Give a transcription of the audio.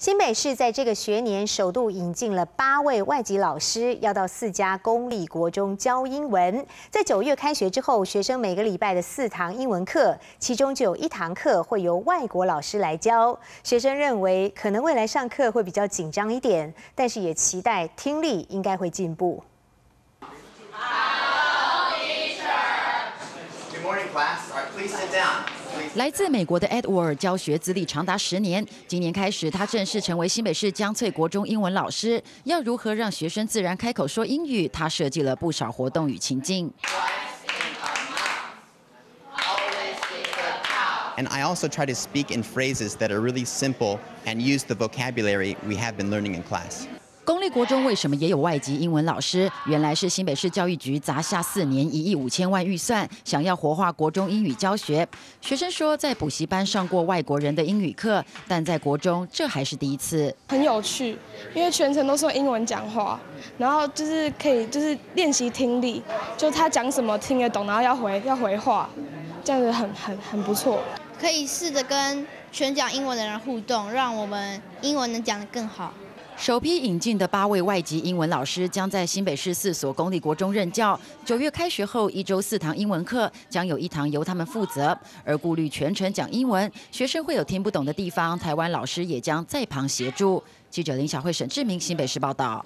新北市在这个学年首度引进了8位外籍老师，要到4家公立国中教英文。在9月开学之后，学生每个礼拜的4堂英文课，其中就有1堂课会由外国老师来教。学生认为可能未来上课会比较紧张一点，但是也期待听力应该会进步。Hello, teacher. Good morning, class. All right, please sit down. 来自美国的 Edward 教学资历长达10年，今年开始，他正式成为新北市江翠国中英文老师。要如何让学生自然开口说英语？他设计了不少活动与情境。And I also try to speak in phrases that are really simple and use the vocabulary we have been learning in class. 公立国中为什么也有外籍英文老师？原来是新北市教育局砸下4年1.5亿预算，想要活化国中英语教学。学生说，在补习班上过外国人的英语课，但在国中这还是第一次。很有趣，因为全程都是用英文讲话，然后就是可以练习听力，就他讲什么听得懂，然后要回话，这样子很不错。可以试着跟全讲英文的人互动，让我们英文能讲得更好。 首批引进的8位外籍英文老师将在新北市4所公立国中任教。9月开学后，1周4堂英文课，将有1堂由他们负责。而顾虑全程讲英文，学生会有听不懂的地方，台湾老师也将在旁协助。记者林小慧、沈志明，新北市报道。